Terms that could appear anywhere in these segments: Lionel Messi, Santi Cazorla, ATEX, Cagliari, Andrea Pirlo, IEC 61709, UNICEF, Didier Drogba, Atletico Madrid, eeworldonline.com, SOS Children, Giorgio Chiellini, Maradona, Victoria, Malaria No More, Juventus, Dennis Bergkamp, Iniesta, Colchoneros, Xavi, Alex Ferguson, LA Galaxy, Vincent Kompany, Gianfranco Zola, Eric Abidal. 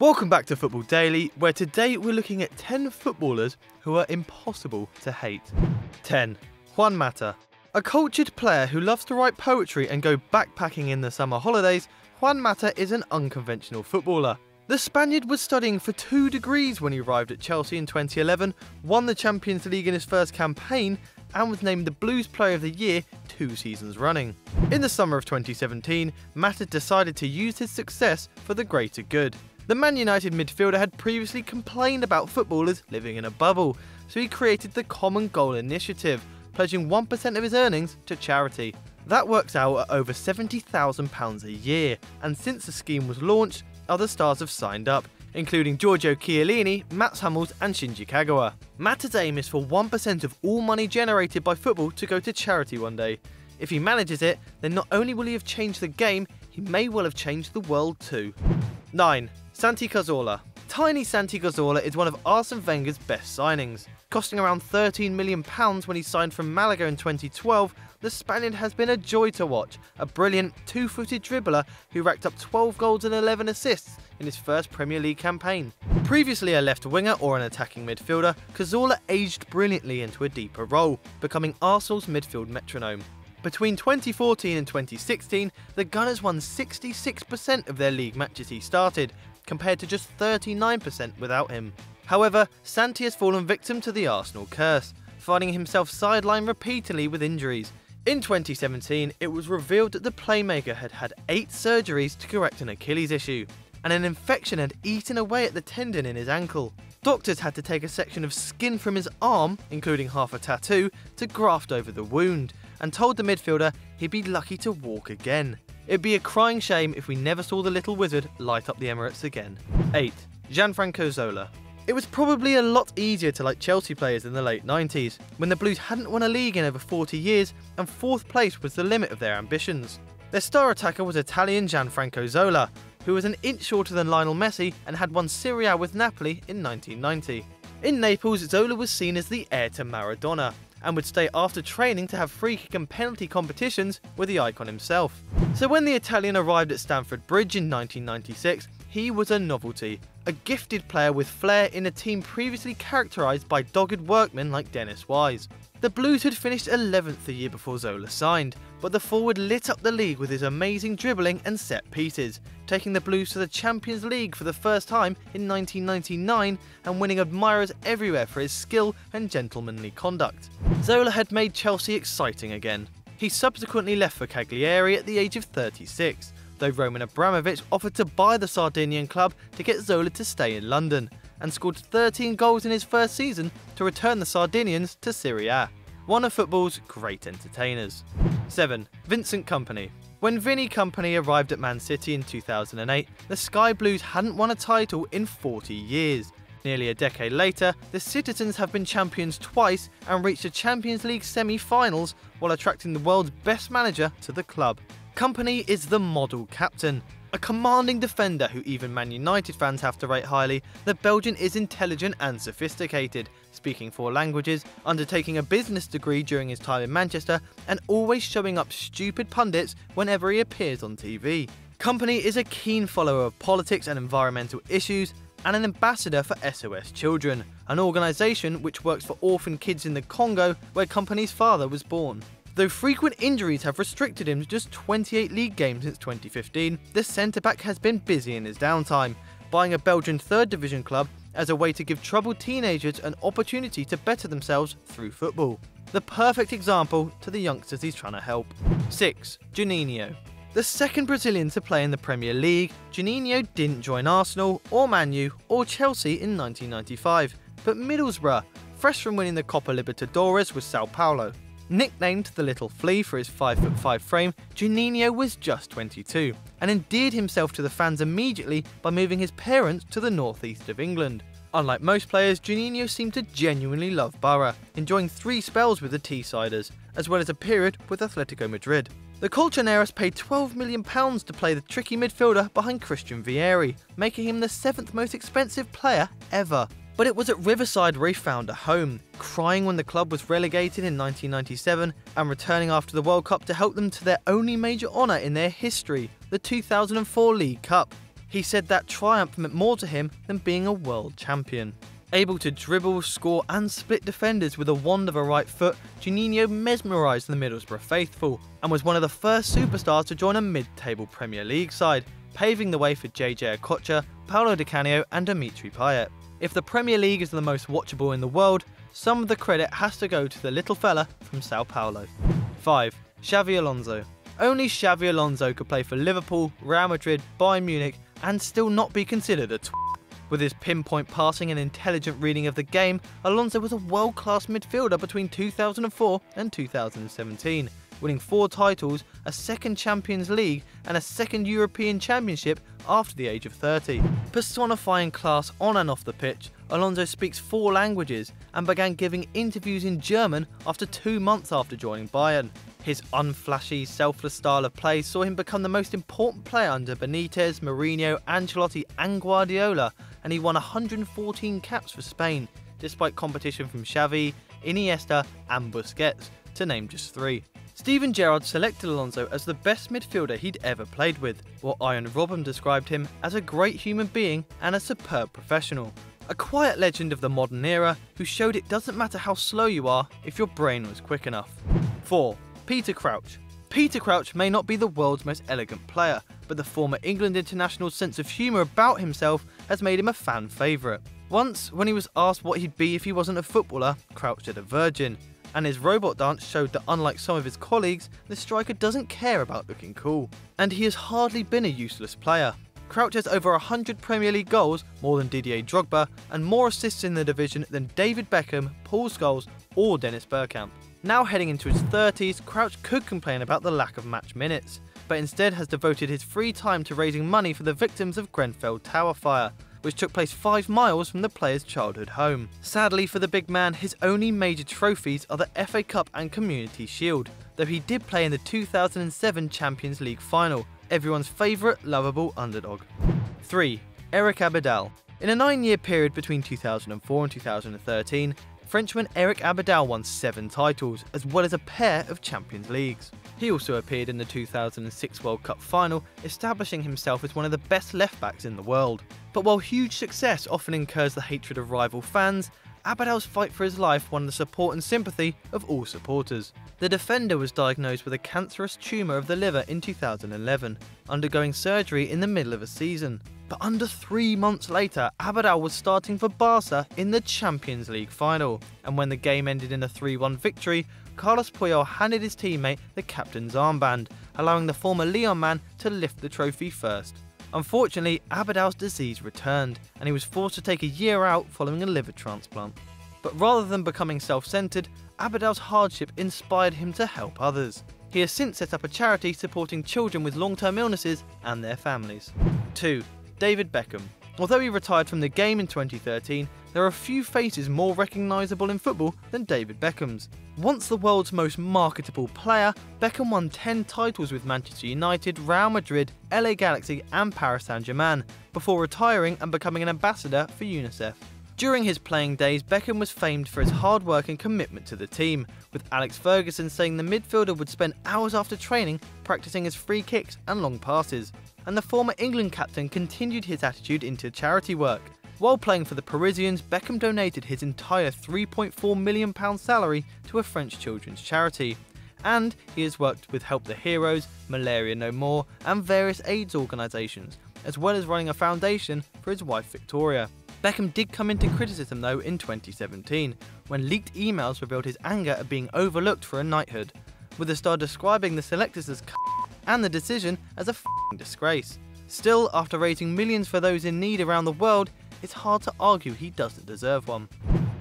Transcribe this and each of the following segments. Welcome back to Football Daily, where today we're looking at 10 footballers who are impossible to hate. 10. Juan Mata. A cultured player who loves to write poetry and go backpacking in the summer holidays, Juan Mata is an unconventional footballer. The Spaniard was studying for 2 degrees when he arrived at Chelsea in 2011, won the Champions League in his first campaign, and was named the Blues Player of the Year 2 seasons running. In the summer of 2017, Mata decided to use his success for the greater good. The Man United midfielder had previously complained about footballers living in a bubble, so he created the Common Goal initiative, pledging 1% of his earnings to charity. That works out at over £70,000 a year, and since the scheme was launched, other stars have signed up, including Giorgio Chiellini, Mats Hummels and Shinji Kagawa. Mata's aim is for 1% of all money generated by football to go to charity one day. If he manages it, then not only will he have changed the game, he may well have changed the world too. 9. Santi Cazorla. Tiny Santi Cazorla is one of Arsene Wenger's best signings. Costing around £13 million when he signed from Malaga in 2012, the Spaniard has been a joy to watch, a brilliant two-footed dribbler who racked up 12 goals and 11 assists in his first Premier League campaign. Previously a left winger or an attacking midfielder, Cazorla aged brilliantly into a deeper role, becoming Arsenal's midfield metronome. Between 2014 and 2016, the Gunners won 66% of their league matches he started, compared to just 39% without him. However, Santi has fallen victim to the Arsenal curse, finding himself sidelined repeatedly with injuries. In 2017, it was revealed that the playmaker had had 8 surgeries to correct an Achilles issue, and an infection had eaten away at the tendon in his ankle. Doctors had to take a section of skin from his arm, including half a tattoo, to graft over the wound, and told the midfielder he'd be lucky to walk again. It'd be a crying shame if we never saw the little wizard light up the Emirates again. 8. Gianfranco Zola. It was probably a lot easier to like Chelsea players in the late 90s, when the Blues hadn't won a league in over 40 years and 4th place was the limit of their ambitions. Their star attacker was Italian Gianfranco Zola, who was an inch shorter than Lionel Messi and had won Serie A with Napoli in 1990. In Naples, Zola was seen as the heir to Maradona, and would stay after training to have free kick and penalty competitions with the icon himself. So when the Italian arrived at Stamford Bridge in 1996, he was a novelty, a gifted player with flair in a team previously characterised by dogged workmen like Dennis Wise. The Blues had finished 11th the year before Zola signed, but the forward lit up the league with his amazing dribbling and set pieces, taking the Blues to the Champions League for the first time in 1999 and winning admirers everywhere for his skill and gentlemanly conduct. Zola had made Chelsea exciting again. He subsequently left for Cagliari at the age of 36, though Roman Abramovich offered to buy the Sardinian club to get Zola to stay in London, and scored 13 goals in his first season to return the Sardinians to Serie A, one of football's great entertainers. 7. Vincent Kompany. When Vinny Kompany arrived at Man City in 2008, the Sky Blues hadn't won a title in 40 years. Nearly a decade later, the Citizens have been champions twice and reached the Champions League semi-finals while attracting the world's best manager to the club. Kompany is the model captain, a commanding defender who even Man United fans have to rate highly. The Belgian is intelligent and sophisticated, speaking 4 languages, undertaking a business degree during his time in Manchester, and always showing up stupid pundits whenever he appears on TV. Kompany is a keen follower of politics and environmental issues, and an ambassador for SOS Children, an organisation which works for orphan kids in the Congo, where Kompany's father was born. Though frequent injuries have restricted him to just 28 league games since 2015, the centre-back has been busy in his downtime, buying a Belgian 3rd Division club as a way to give troubled teenagers an opportunity to better themselves through football. The perfect example to the youngsters he's trying to help. 6. Juninho. The second Brazilian to play in the Premier League, Juninho didn't join Arsenal or Man U or Chelsea in 1995, but Middlesbrough, fresh from winning the Copa Libertadores with Sao Paulo. Nicknamed the Little Flea for his 5'5" frame, Juninho was just 22 and endeared himself to the fans immediately by moving his parents to the northeast of England. Unlike most players, Juninho seemed to genuinely love Barca, enjoying 3 spells with the Teessiders, as well as a period with Atletico Madrid. The Colchoneros paid £12 million to play the tricky midfielder behind Christian Vieri, making him the 7th most expensive player ever. But it was at Riverside where he found a home, crying when the club was relegated in 1997 and returning after the World Cup to help them to their only major honour in their history, the 2004 League Cup. He said that triumph meant more to him than being a world champion. Able to dribble, score and split defenders with a wand of a right foot, Juninho mesmerised the Middlesbrough faithful and was one of the first superstars to join a mid-table Premier League side, paving the way for JJ Okocha, Paolo Di Canio and Dimitri Payet. If the Premier League is the most watchable in the world, some of the credit has to go to the little fella from Sao Paulo. 5. Xabi Alonso. Only Xabi Alonso could play for Liverpool, Real Madrid, Bayern Munich and still not be considered a With his pinpoint passing and intelligent reading of the game, Alonso was a world-class midfielder between 2004 and 2017, winning 4 titles, a second Champions League and a second European Championship after the age of 30. Personifying class on and off the pitch, Alonso speaks 4 languages and began giving interviews in German after 2 months after joining Bayern. His unflashy, selfless style of play saw him become the most important player under Benitez, Mourinho, Ancelotti and Guardiola, and he won 114 caps for Spain, despite competition from Xavi, Iniesta and Busquets, to name just 3. Steven Gerrard selected Alonso as the best midfielder he'd ever played with, while Ian Robben described him as a great human being and a superb professional. A quiet legend of the modern era who showed it doesn't matter how slow you are if your brain was quick enough. 4. Peter Crouch. Peter Crouch may not be the world's most elegant player, but the former England international's sense of humour about himself has made him a fan favourite. Once, when he was asked what he'd be if he wasn't a footballer, Crouch said a virgin, and his robot dance showed that unlike some of his colleagues, the striker doesn't care about looking cool. And he has hardly been a useless player. Crouch has over 100 Premier League goals, more than Didier Drogba, and more assists in the division than David Beckham, Paul Scholes or Dennis Bergkamp. Now heading into his 30s, Crouch could complain about the lack of match minutes, but instead has devoted his free time to raising money for the victims of Grenfell Tower fire, which took place 5 miles from the player's childhood home. Sadly for the big man, his only major trophies are the FA Cup and Community Shield, though he did play in the 2007 Champions League final, everyone's favourite lovable underdog. 3. Eric Abidal. In a 9-year period between 2004 and 2013, Frenchman Eric Abidal won 7 titles, as well as a pair of Champions Leagues. He also appeared in the 2006 World Cup final, establishing himself as one of the best left-backs in the world. But while huge success often incurs the hatred of rival fans, Abidal's fight for his life won the support and sympathy of all supporters. The defender was diagnosed with a cancerous tumour of the liver in 2011, undergoing surgery in the middle of a season. But under 3 months later, Abidal was starting for Barca in the Champions League final, and when the game ended in a 3-1 victory, Carlos Puyol handed his teammate the captain's armband, allowing the former Lyon man to lift the trophy first. Unfortunately, Abidal's disease returned, and he was forced to take a year out following a liver transplant. But rather than becoming self-centred, Abidal's hardship inspired him to help others. He has since set up a charity supporting children with long-term illnesses and their families. 2. David Beckham. Although he retired from the game in 2013, there are few faces more recognisable in football than David Beckham's. Once the world's most marketable player, Beckham won 10 titles with Manchester United, Real Madrid, LA Galaxy and Paris Saint-Germain, before retiring and becoming an ambassador for UNICEF. During his playing days, Beckham was famed for his hard work and commitment to the team, with Alex Ferguson saying the midfielder would spend hours after training practising his free kicks and long passes, and the former England captain continued his attitude into charity work. While playing for the Parisians, Beckham donated his entire £3.4 million salary to a French children's charity, and he has worked with Help the Heroes, Malaria No More and various AIDS organisations, as well as running a foundation for his wife Victoria. Beckham did come into criticism though in 2017, when leaked emails revealed his anger at being overlooked for a knighthood, with the star describing the selectors as and the decision as a f***ing disgrace. Still, after raising millions for those in need around the world, it's hard to argue he doesn't deserve one.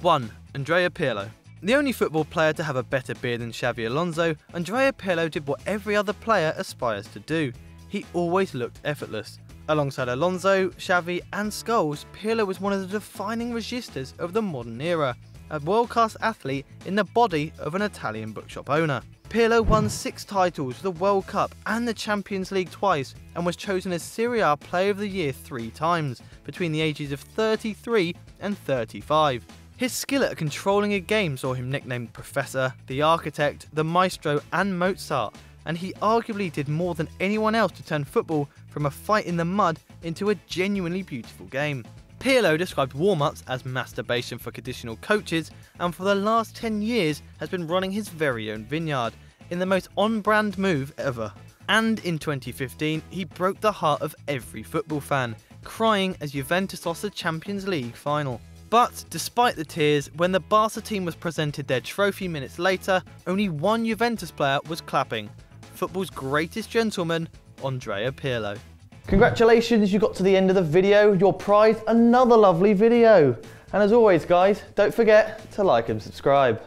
1. Andrea Pirlo. The only football player to have a better beard than Xabi Alonso, Andrea Pirlo did what every other player aspires to do. He always looked effortless. Alongside Alonso, Xavi and Scholes, Pirlo was one of the defining registers of the modern era, a world-class athlete in the body of an Italian bookshop owner. Pirlo won 6 titles, the World Cup and the Champions League twice, and was chosen as Serie A Player of the Year 3 times, between the ages of 33 and 35. His skill at controlling a game saw him nicknamed Professor, the Architect, the Maestro and Mozart, and he arguably did more than anyone else to turn football from a fight in the mud into a genuinely beautiful game. Pirlo described warm-ups as masturbation for conditional coaches, and for the last 10 years has been running his very own vineyard, in the most on-brand move ever. And in 2015, he broke the heart of every football fan, crying as Juventus lost the Champions League final. But despite the tears, when the Barca team was presented their trophy minutes later, only one Juventus player was clapping. Football's greatest gentleman, Andrea Pirlo. Congratulations, you got to the end of the video. Your prize, another lovely video. And as always guys, don't forget to like and subscribe.